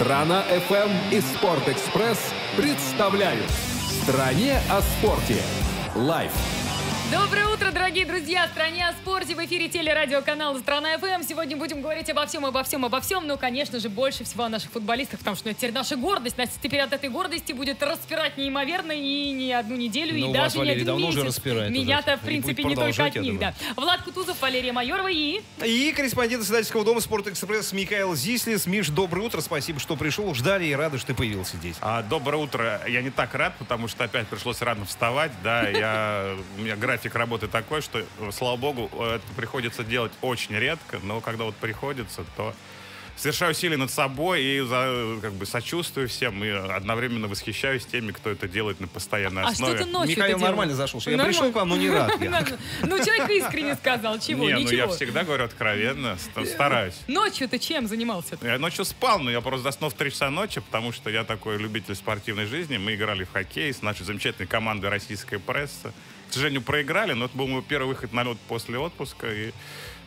Страна FM и Спорт-Экспресс представляют «В стране о спорте» лайв. Доброе утро, дорогие друзья! В стране о спорте в эфире телерадиоканала «Страна ФМ». Сегодня будем говорить обо всем. Ну, конечно же, больше всего о наших футболистах, потому что это теперь наша гордость. Настя теперь от этой гордости будет распирать неимоверно и не одну неделю, но и даже не один месяц. Меня-то, в принципе, не только от них. Да. Влад Кутузов, Валерия Майорова и корреспондент Издательского дома «Спорт-Экспресс» Михаил Зислис. Миш, доброе утро. Спасибо, что пришел. Ждали и рады, что ты появился здесь. Доброе утро. Я не так рад, потому что опять пришлось рано вставать. Да, у меня график работы такой, что, слава богу, это приходится делать очень редко, но когда вот приходится, то совершаю усилия над собой и как бы сочувствую всем и одновременно восхищаюсь теми, кто это делает на постоянной основе. А что ты ночью Михаил нормально зашел, что я пришел к вам, но не рад. Ну, человек искренне сказал, чего, ничего. Не, ну я всегда говорю откровенно, стараюсь. Ночью ты чем занимался? Я ночью спал, но я просто заснул в 3 часа ночи, потому что я такой любитель спортивной жизни. Мы играли в хоккей с нашей замечательной командой «Российская пресса». К сожалению, проиграли, но это был мой первый выход на лед после отпуска, и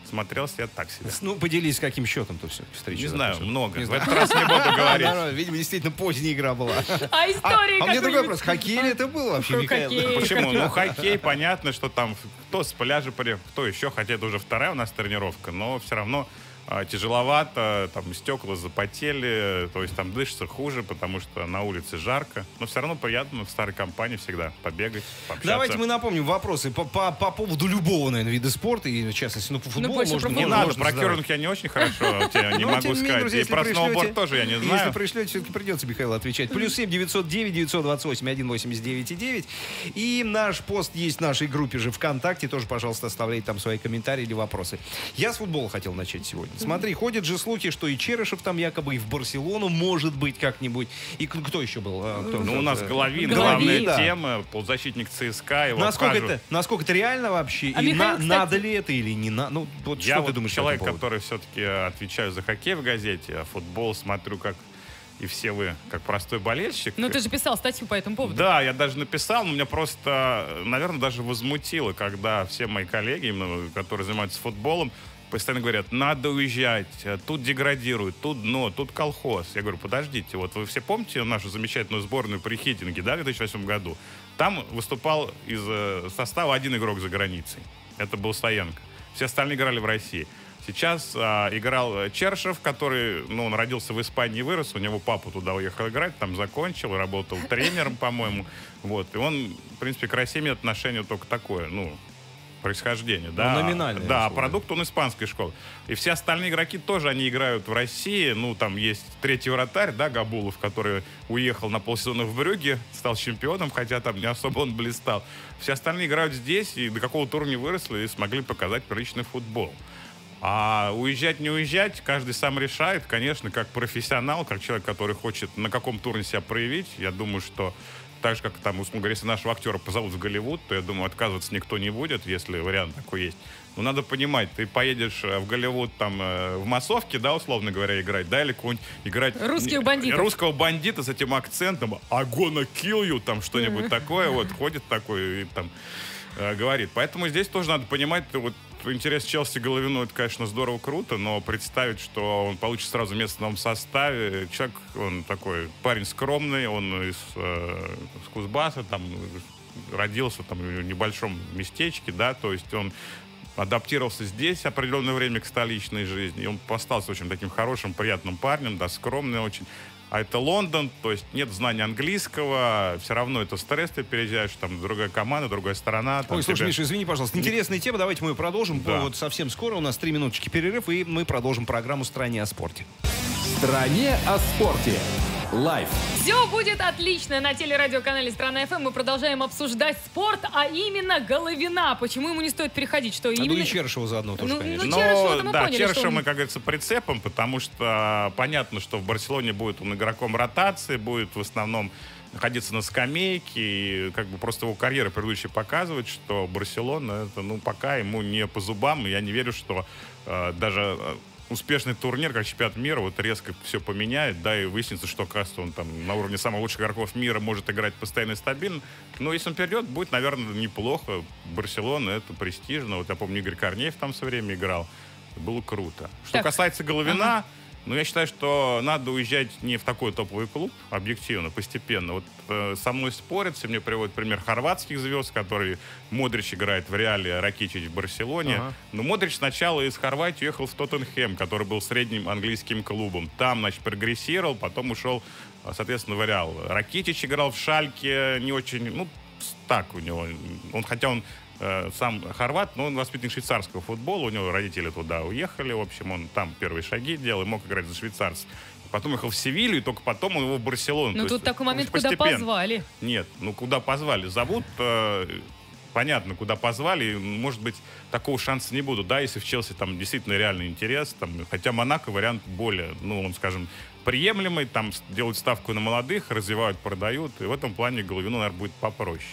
смотрелся я так себе. Ну, поделись, каким счетом-то все встреча. Не знаю, много. В этот раз не буду говорить. Видимо, действительно, поздняя игра была. А история? А мне другой вопрос. Хоккей ли это был вообще, Михаил? Почему? Ну, хоккей, понятно, что там кто с пляжа приехал, кто еще, хотя это уже вторая у нас тренировка, но все равно тяжеловато, там стекла запотели, то есть там дышится хуже, потому что на улице жарко. Но все равно приятно в старой компании всегда побегать, пообщаться. Давайте мы напомним вопросы по поводу любого, наверное, вида спорта, и в частности, ну, по футболу. Ну, не надо, про керлинг я не очень хорошо не могу сказать. И про сноуборд тоже я не знаю. Если пришлете, все-таки придется Михаилу отвечать. +7 909 928 189 9. И наш пост есть в нашей группе же ВКонтакте. Тоже, пожалуйста, оставляйте там свои комментарии или вопросы. Я с футбола хотел начать сегодня. Смотри, ходят же слухи, что и Черышев там якобы, и в Барселону, может быть, как-нибудь. И кто еще был? Ну, у нас Головин, главная тема, полузащитник ЦСКА. Его насколько это реально вообще? А и Михаил, надо ли это или не надо? Ну, вот я что вот ты думаешь, человек, который все-таки отвечаю за хоккей в газете, а футбол смотрю как... И все вы, как простой болельщик. Ну, ты же писал статью по этому поводу. Да, я даже написал, но меня просто, наверное, даже возмутило, когда все мои коллеги, именно, которые занимаются футболом, постоянно говорят, надо уезжать, тут деградируют, тут дно, тут колхоз. Я говорю, подождите, вот вы все помните нашу замечательную сборную при хитинге, да, в 2008 году? Там выступал из состава один игрок за границей. Это был Стоенко. Все остальные играли в России. Сейчас играл Черышев, который, ну, он родился в Испании, вырос, у него папа туда уехал играть, там закончил, работал тренером, по-моему. Вот, и он, в принципе, к России имеет отношение только такое, ну... происхождение, да. Ну, номинальное. Да, условие. Продукт он испанской школы. И все остальные игроки тоже, они играют в России. Ну, там есть третий вратарь, да, Габулов, который уехал на полсезона в Брюге, стал чемпионом, хотя там не особо он блистал. Все остальные играют здесь и до какого-то уровня выросли и смогли показать приличный футбол. А уезжать, не уезжать, каждый сам решает. Конечно, как профессионал, как человек, который хочет на каком-то уровне себя проявить, я думаю, что так же, как там, условно говоря, если нашего актера позовут в Голливуд, то, я думаю, отказываться никто не будет, если вариант такой есть. Но надо понимать, ты поедешь в Голливуд там в массовке, да, условно говоря, играть, да, или какой-нибудь играть... Русского бандита с этим акцентом, «I gonna kill you», там что-нибудь такое, вот, ходит такой и там говорит. Поэтому здесь тоже надо понимать, вот, интерес Челси Головину, это, конечно, здорово, круто, но представить, что он получит сразу место в новом составе, человек, он такой парень скромный, он из Кузбасса, там, родился там, в небольшом местечке, да, то есть он адаптировался здесь определенное время к столичной жизни, и он остался очень таким хорошим, приятным парнем, да, скромный очень. А это Лондон, то есть нет знания английского, все равно это стресс, ты переезжаешь, там другая команда, другая страна. Ой, слушай, тебе... Миша, извини, пожалуйста, интересная тема, давайте мы ее продолжим. Да. Вот совсем скоро у нас 3 минуточки перерыв, и мы продолжим программу «Стране о спорте». «Стране о спорте». Лайф. Все будет отлично на телерадиоканале «Страна ФМ». Мы продолжаем обсуждать спорт, а именно Головина. Почему ему не стоит переходить? Что именно... Ну и Черышева заодно тоже, конечно. Ну, Черышева мы поняли, Черышева мы, как говорится, прицепом, потому что понятно, что в Барселоне будет он игроком ротации, будет в основном находиться на скамейке, и как бы просто его карьера предыдущая показывает, что Барселона, это, ну, пока ему не по зубам. Я не верю, что даже... успешный турнир, как чемпионат мира, вот резко все поменяет, да, и выяснится, что, кажется, он там на уровне самых лучших игроков мира может играть постоянно и стабильно. Но если он перейдет, будет, наверное, неплохо. Барселона — это престижно. Вот я помню, Игорь Корнеев там все время играл. Было круто. Что касается Головина, Но я считаю, что надо уезжать не в такой топовый клуб, объективно, постепенно. Вот со мной спорятся, мне приводят пример хорватских звезд, которые Модрич играет в Реале, Ракитич в Барселоне. Ага. Но Модрич сначала из Хорватии уехал в Тоттенхэм, который был средним английским клубом. Там, значит, прогрессировал, потом ушел, соответственно, в Реал. Ракитич играл в Шальке, не очень, ну, так у него. Он, хотя он сам хорват, но он воспитанник швейцарского футбола, у него родители туда уехали, в общем, он там первые шаги делал и мог играть за швейцарцев. Потом ехал в Севилью, и только потом его в Барселону. Ну, тут такой момент, куда позвали. Нет, ну, куда позвали. Зовут, понятно, куда позвали, и, может быть, такого шанса не буду, да, если в Челси там действительно реальный интерес, там, хотя Монако вариант более, ну, он, скажем, приемлемый, там делают ставку на молодых, развивают, продают, и в этом плане Головину, наверное, будет попроще.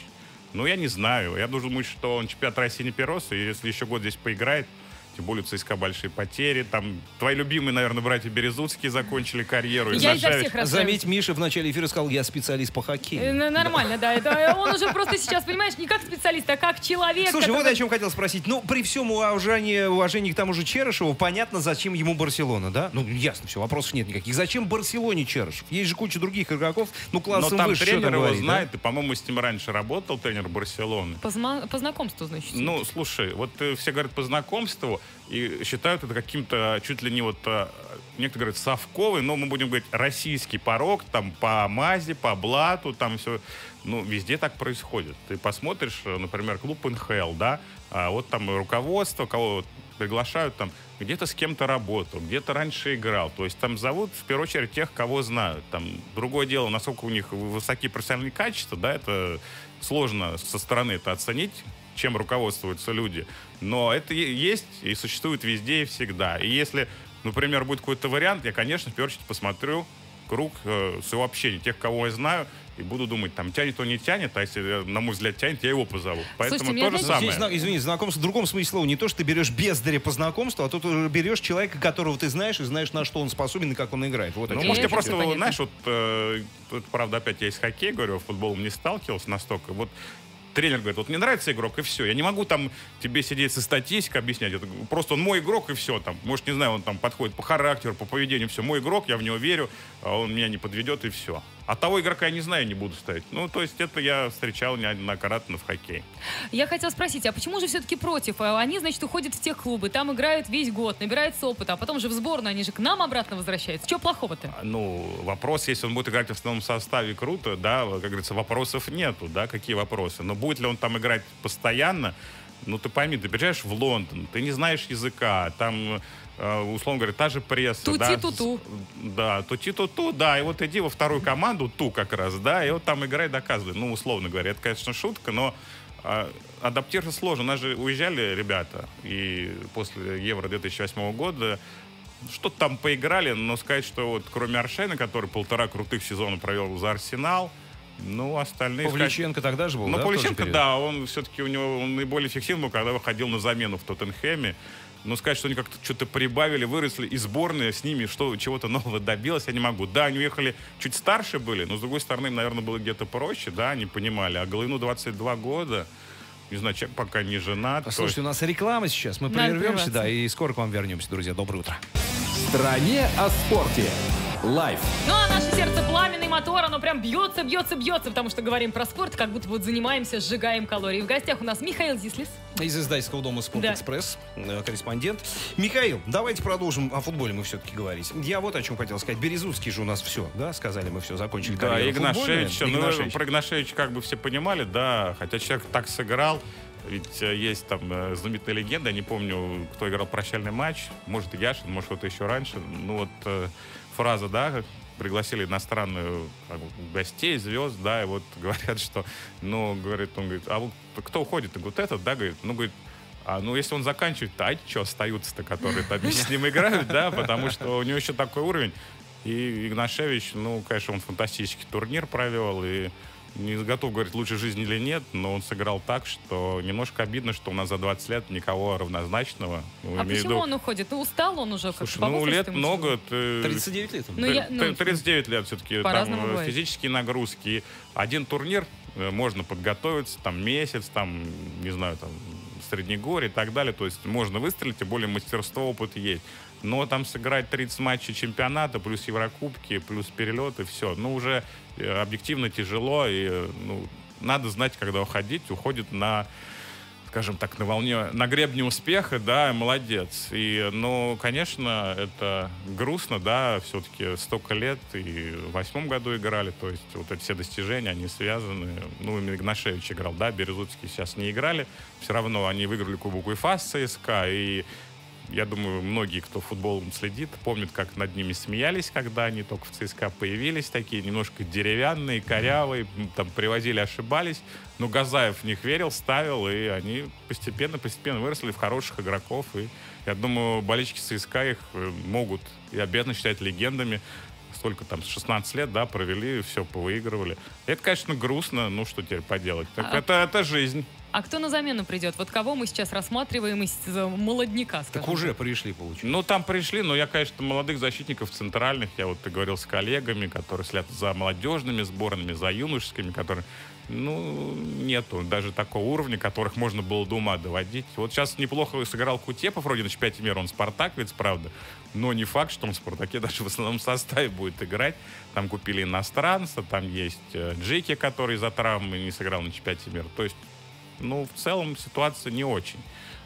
Ну, я не знаю. Я думаю, что он чемпионат России не перерос, и если еще год здесь поиграет, тем более у ЦСКА большие потери, там твои любимые, наверное, братья Березуцкие закончили карьеру. Я изо всех расставлю. Заметь, Миша в начале эфира сказал, я специалист по хоккею. Нормально, да. Это он уже просто сейчас, понимаешь, не как специалист, а как человек. Слушай, вот о чем хотел спросить. Ну, при всем уважении к тому же Черышеву, понятно, зачем ему Барселона, да? Ну, ясно, все, вопросов нет никаких. Зачем Барселоне Черышев? Есть же куча других игроков, ну, классом выше. Но там тренер его знает, и, по-моему, с ним раньше работал тренер Барселоны. По знакомству, значит. Ну, слушай, вот все говорят по знакомству, и считают это каким-то чуть ли не вот, некоторые говорят, совковый, но мы будем говорить российский порог, там по мазе, по блату, там все, ну везде так происходит. Ты посмотришь, например, клуб НХЛ, да, а вот там руководство, кого приглашают, там где-то с кем-то работал, где-то раньше играл, то есть там зовут в первую очередь тех, кого знают. Там другое дело, насколько у них высокие профессиональные качества, да, это сложно со стороны это оценить, чем руководствуются люди. Но это есть и существует везде и всегда. И если, например, будет какой-то вариант, я, конечно, в первую очередь посмотрю круг своего общения, тех, кого я знаю, и буду думать, там, тянет он, не тянет, а если, на мой взгляд, тянет, я его позову. Поэтому слушайте, то же самое. Здесь, извини, знакомство в другом смысле слова. Не то, что ты берешь бездаря по знакомству, а то ты берешь человека, которого ты знаешь, и знаешь, на что он способен и как он играет. Вот, ну, может, я просто, понятно. Знаешь, вот, тут, правда, опять я из хоккея говорю, футболом не сталкивался настолько, вот, тренер говорит, вот мне нравится игрок, и все. Я не могу там тебе сидеть со статистикой объяснять. Это просто он мой игрок, и все. Там, может, не знаю, он там подходит по характеру, по поведению, все. Мой игрок, я в него верю, он меня не подведет, и все. А того игрока я не знаю, не буду ставить. Ну, то есть это я встречал неоднократно в хоккее. Я хотела спросить, а почему же все-таки против? Они, значит, уходят в те клубы, там играют весь год, набираются опыта, а потом же в сборную, они же к нам обратно возвращаются. Чего плохого-то? Ну, вопрос, если он будет играть в основном составе, круто, да, как говорится, вопросов нету, да, какие вопросы. Но будет ли он там играть постоянно? Ну, ты пойми, ты приезжаешь в Лондон, ты не знаешь языка, там, условно говоря, та же пресса. Тути-ту-ту. Да, тути-ту-ту, да, и вот иди во вторую команду, ту как раз, да, и вот там играй, доказывай. Ну, условно говоря, это, конечно, шутка, но адаптироваться сложно. У нас же уезжали ребята, и после Евро 2008 года что-то там поиграли, но сказать, что вот кроме Аршавина, который 1,5 крутых сезона провел за Арсенал, ну, остальные... Павличенко тогда же был, да? Ну, Павличенко, да, он все-таки у него он наиболее эффективен был, когда выходил на замену в Тоттенхэме. Но сказать, что они как-то что-то прибавили, выросли, и сборная с ними чего-то нового добилась, я не могу. Да, они уехали, чуть старше были, но, с другой стороны, им, наверное, было где-то проще, да, они понимали. А Головину 22 года, не знаю, человек пока не женат. Слушайте, у нас реклама сейчас, мы прервемся, да, и скоро к вам вернемся, друзья. Доброе утро. В стране о спорте. Лайф. Ну, а наше сердце пламенный мотор, оно прям бьется, бьется, бьется, потому что говорим про спорт, как будто вот занимаемся, сжигаем калории. В гостях у нас Михаил Зислис. Из издательского дома «Спорт-Экспресс», да, корреспондент. Михаил, давайте продолжим о футболе мы все-таки говорить. Я вот о чем хотел сказать. Березуцкий же у нас все, да, сказали мы все, закончили карьеру. Да, Игнашевич, ну, про Игнашевича как бы все понимали, да, хотя человек так сыграл. Ведь есть там знаменитая легенда, я не помню, кто играл прощальный матч, может, Яшин, может, кто-то еще раньше. Ну, вот фраза, да, пригласили иностранную гостей, звезд, да, и вот говорят, что, ну, говорит, он говорит, а вот кто уходит? И вот этот, да, говорит, ну, говорит, а, ну, если он заканчивает, то, а что остаются-то, которые там с ним играют, да, потому что у него еще такой уровень. И Игнашевич, ну, конечно, он фантастический турнир провел, и не готов говорить, лучше жизнь или нет, но он сыграл так, что немножко обидно, что у нас за 20 лет никого равнозначного. А почему он уходит? Ну, устал он уже. Слушай, ну, лет много. 39 лет. 39 лет все-таки. Там физические нагрузки. Один турнир, можно подготовиться, там, месяц, там, не знаю, там, Среднегорье и так далее. То есть можно выстрелить, и более мастерство, опыт есть. Но там сыграть 30 матчей чемпионата, плюс Еврокубки, плюс перелеты, все. Ну, уже объективно тяжело, и ну, надо знать, когда уходить. Уходит на, скажем так, на волне, на гребне успеха, да, молодец. И, ну, конечно, это грустно, да, все-таки столько лет, и в 2008 году играли, то есть вот эти все достижения, они связаны. Ну, Игнашевич играл, да, Березуцкий сейчас не играли, все равно они выиграли Кубок УЕФА с ЦСКА, и я думаю, многие, кто футболом следит, помнят, как над ними смеялись, когда они только в ЦСКА появились, такие немножко деревянные, корявые, там привозили, ошибались. Но Газаев в них верил, ставил, и они постепенно выросли в хороших игроков. И я думаю, болельщики ЦСКА их могут и обязаны считать легендами. Столько там 16 лет, да, провели, все повыигрывали. Это, конечно, грустно, ну что теперь поделать. Так, это жизнь. А кто на замену придет? Вот кого мы сейчас рассматриваем из молодняка, скажем. Так уже пришли, получается. Ну, там пришли, но я, конечно, молодых защитников центральных, я вот говорил с коллегами, которые следят за молодежными сборными, за юношескими, которые, ну, нету даже такого уровня, которых можно было до ума доводить. Вот сейчас неплохо сыграл Кутепов, вроде на чемпионате мира, он спартаковец, правда, но не факт, что он в Спартаке даже в основном составе будет играть. Там купили иностранца, там есть Джеки, который из-за травмы не сыграл на чемпионате мира. То есть, ну, в целом ситуация не очень.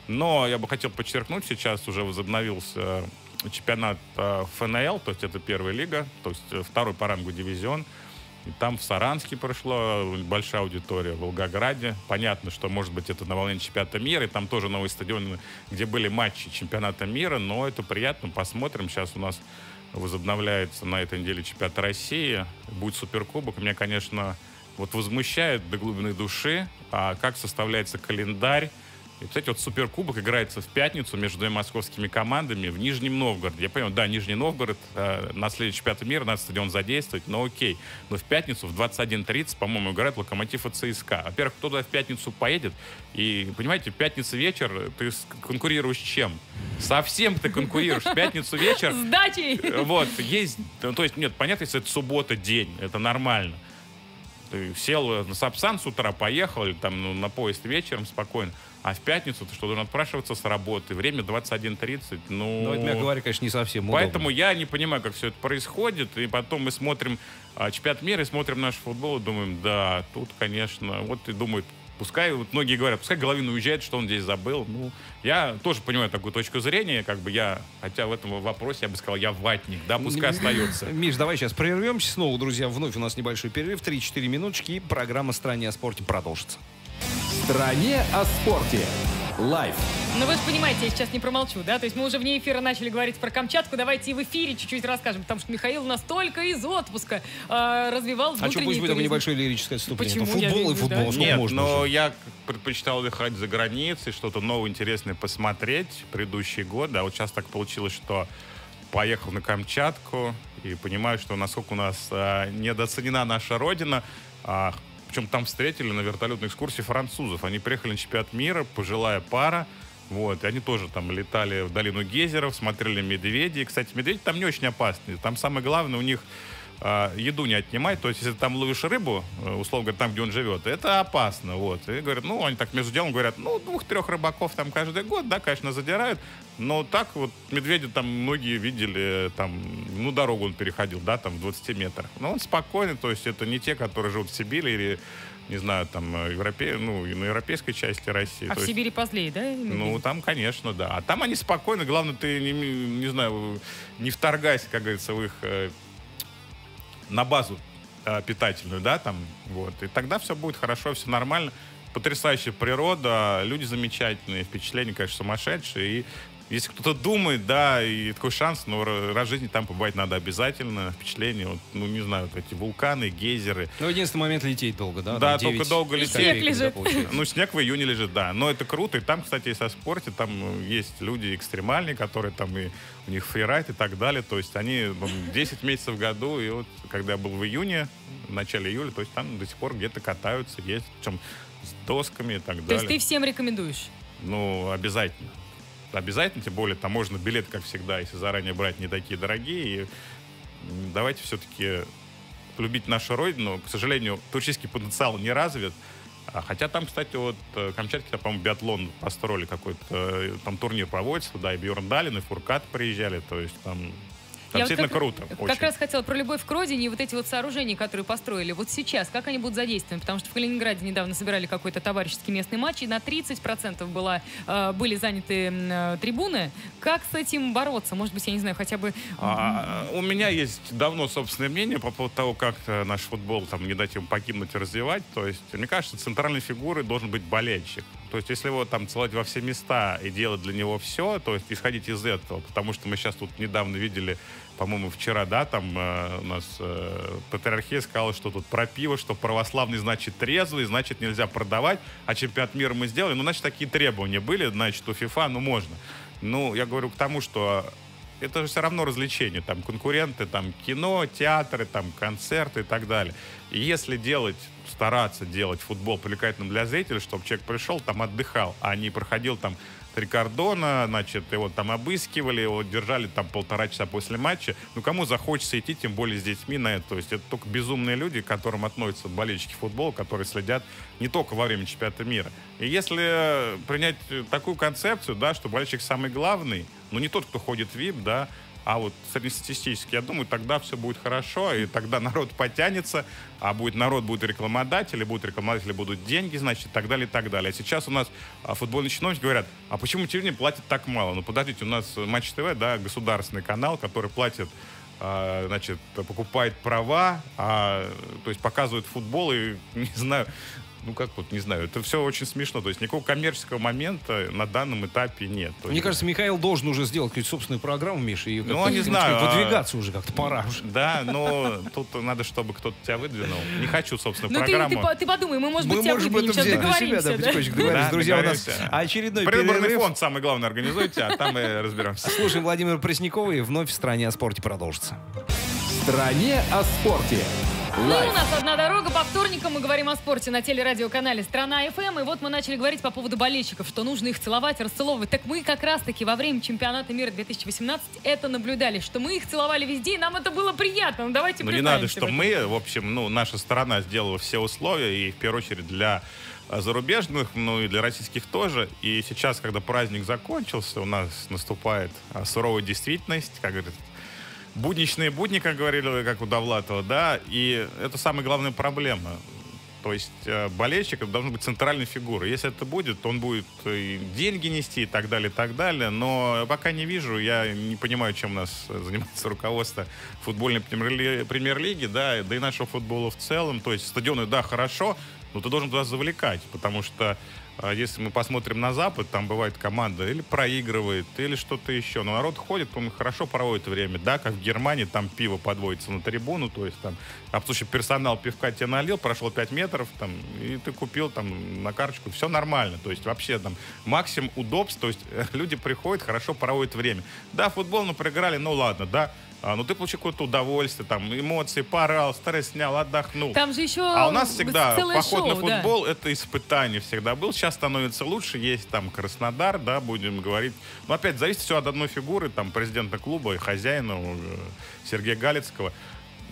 Но я бы хотел подчеркнуть, сейчас уже возобновился чемпионат ФНЛ, то есть это первая лига, то есть второй по рангу дивизион. И там в Саранске прошло, большая аудитория, в Волгограде. Понятно, что, может быть, это на волне чемпионата мира, и там тоже новые стадионы, где были матчи чемпионата мира, но это приятно, посмотрим. Сейчас у нас возобновляется на этой неделе чемпионат России, будет суперкубок. Меня, конечно, вот возмущает до глубины души, а как составляется календарь. И, кстати, вот суперкубок играется в пятницу между двумя московскими командами в Нижнем Новгороде. Я понял, да, Нижний Новгород, на следующий чемпионат мира надо стадион задействовать, но окей. Но в пятницу в 21:30, по-моему, играет Локомотив и ЦСКА. Во-первых, кто туда в пятницу поедет? И, понимаете, в пятницу вечер ты конкурируешь с чем? Совсем ты конкурируешь в пятницу вечер. С дачей! Вот, есть, то есть, нет, понятно, если это суббота день, это нормально. Сел на Сапсан с утра, поехал, или там, ну, на поезд вечером спокойно. А в пятницу ты что, должен отпрашиваться с работы? Время 21:30. Ну, но это, я говорю, конечно, не совсем удобно. Поэтому я не понимаю, как все это происходит. И потом мы смотрим чемпионат мира, и смотрим наш футбол, и думаем, да, тут, конечно, вот и думают, пускай, вот многие говорят, пускай Головин уезжает, что он здесь забыл. Ну, я тоже понимаю такую точку зрения, как бы я, хотя в этом вопросе я бы сказал, я ватник, да, пускай остается. Миш, давай сейчас прервемся снова, друзья, вновь у нас небольшой перерыв, 3-4 минуточки, и программа «Стране о спорте» продолжится. «Стране о спорте». Лайв. Ну вы же понимаете, я сейчас не промолчу, да? То есть мы уже вне эфира начали говорить про Камчатку, давайте и в эфире чуть-чуть расскажем, потому что Михаил настолько из отпуска развивал внутренний туризм. А что, пусть будет там небольшое лирическое отступление? Почему? Футбол и футбол. Да? Нет, можно но уже? Я предпочитал отдыхать за границей, что-то новое, интересное посмотреть в предыдущие годы. А вот сейчас так получилось, что поехал на Камчатку и понимаю, что насколько у нас недооценена наша родина. Причем там встретили на вертолетной экскурсии французов. Они приехали на чемпионат мира, пожилая пара. Вот. И они тоже там летали в долину гейзеров, смотрели медведей. Кстати, медведи там не очень опасные. Там самое главное, у них еду не отнимать. То есть, если там ловишь рыбу, условно говоря, там, где он живет, это опасно. Вот. И говорят, ну, они так между делом говорят, ну, 2-3 рыбаков там каждый год, да, конечно, задирают. Но так вот медведя там многие видели, там, ну, дорогу он переходил, да, там, в 20 метрах. Но он спокойный, то есть это не те, которые живут в Сибири или, не знаю, там, ну, на европейской части России. А то в Сибири позлее, да? Ну, там, конечно, да. А там они спокойны, главное, ты, не знаю, не вторгайся, как говорится, в их, на базу питательную, да, там, вот. И тогда все будет хорошо, все нормально. Потрясающая природа, люди замечательные, впечатления, конечно, сумасшедшие. И если кто-то думает, да, и такой шанс, но раз в жизни там побывать надо обязательно. Впечатление, вот, ну, не знаю, вот эти вулканы, гейзеры. Ну, единственный момент — лететь долго, да? Да, только долго лететь. Снег, ну, снег в июне лежит, да. Но это круто. И там, кстати, и со спорте, там есть люди экстремальные, которые там, и у них фрирайд и так далее. То есть они там 10 месяцев в году. И вот, когда я был в июне, в начале июля, то есть там до сих пор где-то катаются, есть, причем с досками и так далее. То есть ты всем рекомендуешь? Ну, обязательно. Обязательно, тем более, там можно билет, как всегда, если заранее брать, не такие дорогие. И давайте все-таки любить нашу родину. К сожалению, туристический потенциал не развит. Хотя там, кстати, вот Камчатки, по-моему, биатлон построили какой-то, там турнир проводится, да, и Бьорндален, и Фуркат приезжали, то есть там... Я действительно вот круто. Как раз хотела про любовь к родине и вот эти вот сооружения, которые построили. Вот сейчас, как они будут задействованы? Потому что в Калининграде недавно собирали какой-то товарищеский местный матч, и на 30% были заняты трибуны. Как с этим бороться? Может быть, я не знаю, хотя бы... У меня есть давно собственное мнение по поводу того, как наш футбол, там, не дать ему погибнуть и развивать. То есть, мне кажется, центральной фигурой должен быть болельщик. То есть, если его там целовать во все места и делать для него все, то есть, исходить из этого. Потому что мы сейчас тут недавно видели... По-моему, вчера, да, там у нас патриархия сказала, что тут про пиво, что православный значит трезвый, значит нельзя продавать, а чемпионат мира мы сделали. Ну, значит, такие требования были, значит, у FIFA, ну, можно. Ну, я говорю к тому, что это же все равно развлечение, там, конкуренты, там, кино, театры, там, концерты и так далее. И если делать, стараться делать футбол привлекательным для зрителя, чтобы человек пришел, там, отдыхал, а не проходил, там, три кордона, значит, его там обыскивали, его держали там 1,5 часа после матча. Ну, кому захочется идти, тем более с детьми на это. То есть это только безумные люди, к которым относятся болельщики футбола, которые следят не только во время чемпионата мира. И если принять такую концепцию, да, что болельщик самый главный, ну, не тот, кто ходит в VIP, да, а вот среднестатистически, я думаю, тогда все будет хорошо, и тогда народ потянется, а будет народ, будут рекламодатели, будут деньги, значит, и так далее, и так далее. А сейчас у нас футбольные чиновники говорят, а почему телевидение платит так мало? Ну, подождите, у нас Матч-ТВ, да, государственный канал, который платит, значит, покупает права, то есть показывает футбол, и, не знаю, ну, как вот, не знаю, это все очень смешно. То есть никакого коммерческого момента на данном этапе нет. Мне кажется, Михаил должен уже сделать какую-то собственную программу, Миша, и ну, не знаю, выдвигаться уже как-то пора. Да, но тут надо, чтобы кто-то тебя выдвинул. Не хочу, собственно, программу. Ты подумай, мы, может быть, тебя выдвинем, сейчас договоримся. Друзья, у нас очередной перерыв. Предвыборный фонд, самое главное, организуйте, а там мы разберемся. Слушаем Владимира Преснякова, и вновь в «Стране о спорте» продолжится. «В стране о спорте». Ну, у нас одна дорога. По вторникам мы говорим о спорте на телерадиоканале «Страна FM». И вот мы начали говорить по поводу болельщиков, что нужно их целовать, расцеловывать. Так мы как раз-таки во время чемпионата мира 2018 это наблюдали, что мы их целовали везде, и нам это было приятно. Ну, давайте признаемся. Не надо, что мы, в общем, ну, наша страна сделала все условия, и в первую очередь для зарубежных, ну и для российских тоже. И сейчас, когда праздник закончился, у нас наступает суровая действительность, как говорится, будничные будни, как говорили, как у Довлатова, да, и это самая главная проблема. То есть болельщик должна быть центральной фигурой. Если это будет, то он будет и деньги нести, и так далее, и так далее. Но пока не вижу, я не понимаю, чем у нас занимается руководство футбольной премьер-лиги, да и нашего футбола в целом. То есть стадионы, да, хорошо, но ты должен туда завлекать, потому что если мы посмотрим на Запад, там бывает команда или проигрывает, или что-то еще. Но народ ходит, по-моему, хорошо проводит время. Да, как в Германии, там пиво подводится на трибуну, то есть там, а в случае персонал пивка тебе налил, прошел 5 метров, там, и ты купил там на карточку, все нормально. То есть вообще там максимум удобств, то есть люди приходят, хорошо проводят время. Да, футбол, ну, проиграли, ну ладно, да. Ну, ты получил какое-то удовольствие, там, эмоции, порал, стресс снял, отдохнул. Там же еще а у нас всегда поход на футбол, да, это испытание всегда был. Сейчас становится лучше, есть там Краснодар, да, будем говорить. Но опять зависит все от одной фигуры, там, президента клуба и хозяина Сергея Галицкого.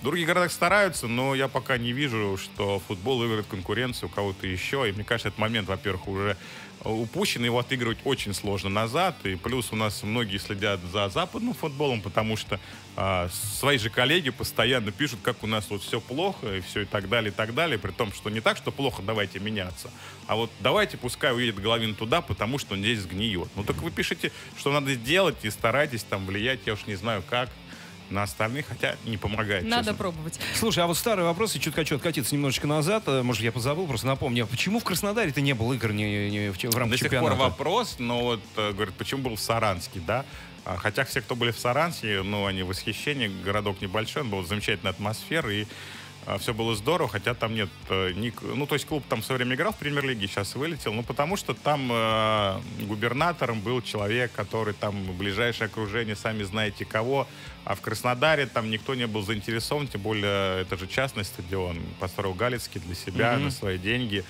В других городах стараются, но я пока не вижу, что футбол выиграет конкуренцию у кого-то еще. И мне кажется, этот момент, во-первых, уже упущен, его отыгрывать очень сложно назад. И плюс у нас многие следят за западным футболом, потому что свои же коллеги постоянно пишут, как у нас вот все плохо и все, и так далее, и так далее. При том, что не так, что плохо, давайте меняться, а вот давайте, пускай уедет Головин туда, потому что он здесь сгниет. Ну так вы пишите, что надо сделать, и старайтесь там влиять, я уж не знаю как, на остальных, хотя не помогает. Надо честно пробовать. Слушай, а вот старые вопросы, чутка хочу откатиться немножечко назад, может, я позабыл, просто напомню, почему в Краснодаре-то не было игр в рамках чемпионата? До сих пор вопрос, но вот, говорят, почему был в Саранске, да? Хотя все, кто были в Саранске, ну, они в восхищении, городок небольшой, он был замечательная атмосфера, и все было здорово, хотя там нет... Ну, то есть клуб там все время играл в премьер-лиге, сейчас вылетел, ну, потому что там губернатором был человек, который там ближайшее окружение, сами знаете кого, а в Краснодаре там никто не был заинтересован, тем более это же частный стадион, построил Галицкий для себя, на свои деньги.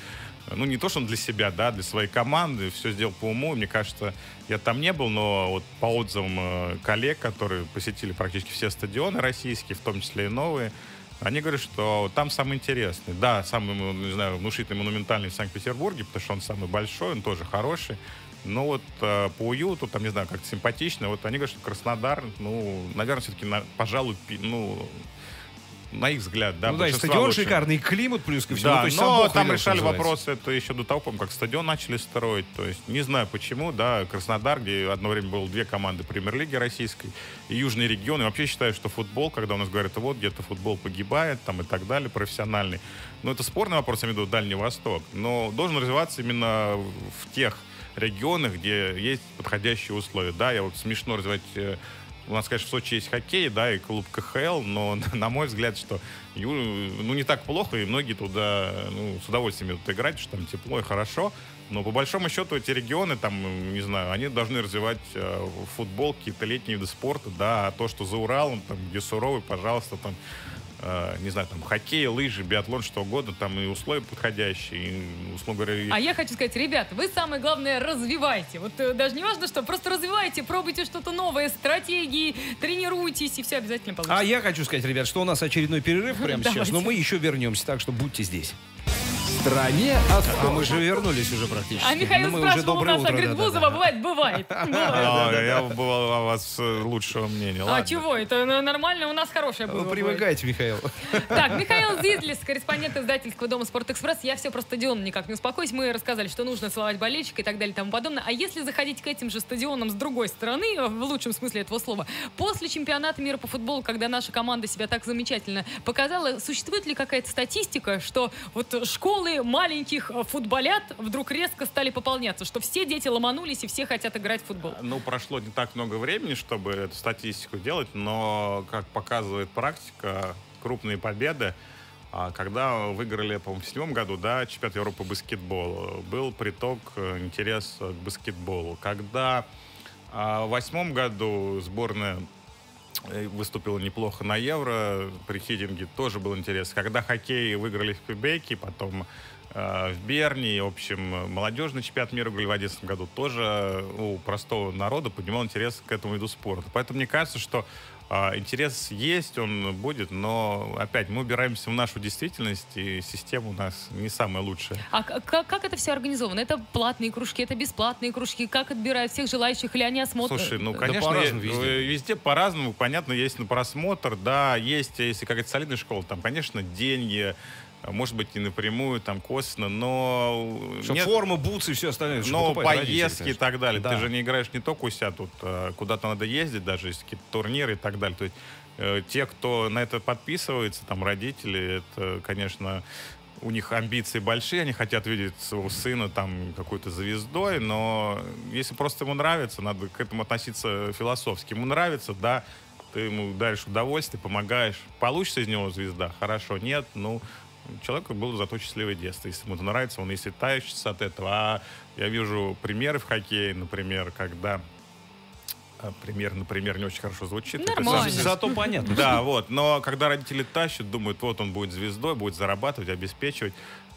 Ну, не то, что он для себя, да, для своей команды, все сделал по уму. Мне кажется, я там не был, но вот по отзывам коллег, которые посетили практически все стадионы российские, в том числе и новые, Они говорят, что там самый интересный. Да, самый, не знаю, внушительный, монументальный в Санкт-Петербурге, потому что он самый большой, он тоже хороший. Но вот по уюту, там, не знаю, как-то симпатично. Вот они говорят, что Краснодар, ну, наверное, все-таки, пожалуй, ну... На их взгляд, да. Ну да, и стадион лучше. Шикарный, и климат плюс ко всему. Да, то есть но там решали вопрос, это еще до того, как стадион начали строить. То есть не знаю почему, да, Краснодар, где одно время было две команды премьер-лиги российской, и южные регионы. Вообще считаю, что футбол, когда у нас говорят, вот где-то футбол погибает, там и так далее, профессиональный. Но это спорный вопрос, я имею в виду Дальний Восток. Но должен развиваться именно в тех регионах, где есть подходящие условия. Да, я вот смешно развивать... У нас, конечно, в Сочи есть хоккей, да, и клуб КХЛ, но, на мой взгляд, что ну, не так плохо, и многие туда ну, с удовольствием идут играть, что там тепло и хорошо. Но, по большому счету, эти регионы, там, не знаю, они должны развивать футбол, какие-то летние виды спорта, да, а то, что за Уралом, там, где суровый, пожалуйста, там, не знаю, там, хоккей, лыжи, биатлон, что угодно, там, и условия подходящие, и, условно говоря... А я хочу сказать, ребят, вы самое главное развивайте. Вот даже не важно что, просто развивайте, пробуйте что-то новое, стратегии, тренируйтесь, и все обязательно получится. А я хочу сказать, ребят, что у нас очередной перерыв прямо сейчас, но мы еще вернемся, так что будьте здесь. Стране А мы же вернулись уже практически. А Михаил спрашивал у нас, а говорит, Бузова, бывает. Я бывал о вас лучшего мнения. А чего? Это нормально, у нас хорошая Бузова. Вы привыкаете, Михаил. Так, Михаил Зислис, корреспондент издательского дома «Спорт-Экспресс». Я все про стадион никак не успокоюсь. Мы рассказали, что нужно целовать болельщика и так далее и тому подобное. А если заходить к этим же стадионам с другой стороны, в лучшем смысле этого слова, после чемпионата мира по футболу, когда наша команда себя так замечательно показала, существует ли какая-то статистика, что вот школы маленьких футболят вдруг резко стали пополняться, что все дети ломанулись и все хотят играть в футбол? Ну, прошло не так много времени, чтобы эту статистику делать, но, как показывает практика, крупные победы, когда выиграли, по-моему, в 2007 году, да, чемпионат Европы по баскетболу, был приток интереса к баскетболу. Когда в 2008 году сборная выступила неплохо на Евро, при Хидинге тоже был интерес. Когда хоккей выиграли в Квебеке, потом в Берне, в общем, молодежный чемпионат мира в 2011 году тоже у простого народа поднимал интерес к этому виду спорта. Поэтому мне кажется, что интерес есть, он будет, но опять мы убираемся в нашу действительность, и система у нас не самая лучшая. А как это все организовано? Это платные кружки, это бесплатные кружки? Как отбирают всех желающих, или они осмотрят? Слушай, ну, конечно, да, по-разному везде. Везде по-разному, понятно, есть на просмотр, да, есть, если какая-то солидная школа, там, конечно, деньги, может быть, не напрямую, там, косвенно, но... Нет, форма, бутсы и все остальное. Но поездки и так далее. Да. Ты же не играешь не только у себя тут, куда-то надо ездить, даже есть какие-то турниры и так далее. То есть те, кто на это подписывается, там, родители, это, конечно... У них амбиции большие, они хотят видеть своего сына там какой-то звездой, но если просто ему нравится, надо к этому относиться философски. Ему нравится, да, ты ему даришь удовольствие, помогаешь. Получится из него звезда? Хорошо, нет, ну... Человеку было зато счастливое детство. Если ему это нравится, он и сытающийся от этого. А я вижу примеры в хоккее, например, когда... Пример не очень хорошо звучит. Нормально. Зато понятно. Да, вот. Но когда родители тащат, думают, вот он будет звездой, будет зарабатывать, обеспечивать.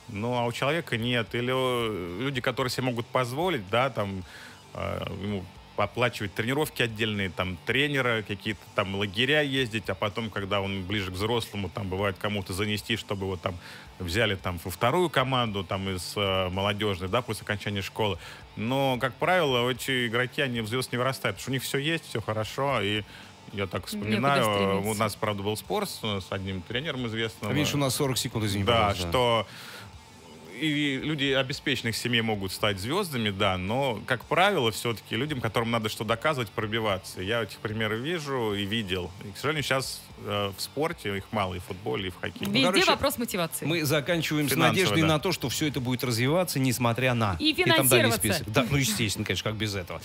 Ну, а у человека нет. Или люди, которые себе могут позволить, да, там, ему... оплачивать тренировки отдельные, там, тренера, какие-то там лагеря ездить, а потом, когда он ближе к взрослому, там, бывает, кому-то занести, чтобы его там взяли там во вторую команду, там, из молодежной, да, после окончания школы. Но, как правило, эти игроки, они в звезд не вырастают, потому что у них все есть, все хорошо, и я так вспоминаю, у нас, правда, был спор с одним тренером известным. А видишь, у нас 40 секунд, извини, да, что... И люди обеспеченных семей могут стать звездами, да, но, как правило, все-таки людям, которым надо что доказывать, пробиваться. Я этих примеров вижу и видел. И, к сожалению, сейчас в спорте их мало, и в футболе, и в хоккее. Везде, ну, короче, вопрос мотивации. Мы заканчиваем с надеждой, да, на то, что все это будет развиваться, несмотря на... И финансироваться. Да, ну, естественно, конечно, как без этого.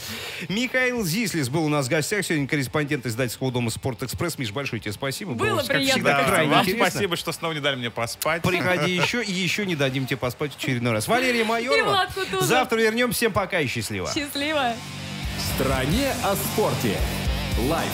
Михаил Зислис был у нас в гостях сегодня, корреспондент издательского дома «Спорт-Экспресс». Миш, большое тебе спасибо. Было приятно. Всегда, да, вам интересно. Спасибо, что снова не дали мне поспать. Приходи еще, и еще не дадим тебе поспать в очередной раз. Валерия Майорова. Завтра вернемся. Всем пока и счастливо. Счастливо. В стране о спорте. Лайв.